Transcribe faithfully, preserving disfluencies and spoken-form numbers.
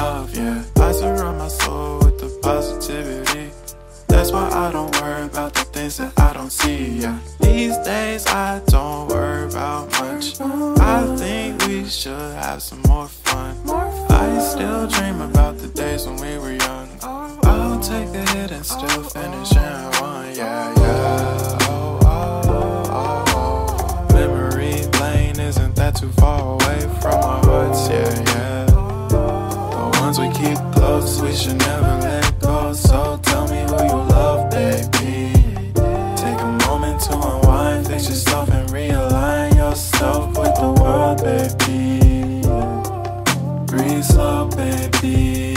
love, yeah. I surround my soul with the positivity. That's why I don't worry about the things that I don't see, yeah. These days I don't worry about much. I think we should have some more fun. I still dream about the days when we were young. I'll take the hit and still finish and run, yeah, yeah. Oh, oh, oh, oh, oh. Memory lane isn't that too far away from our hearts, yeah, yeah. The ones we keep close, we should never let go. So tell me who you love, baby. Take a moment to unwind, fix yourself and realign yourself with the world, baby. Breathe slow, baby.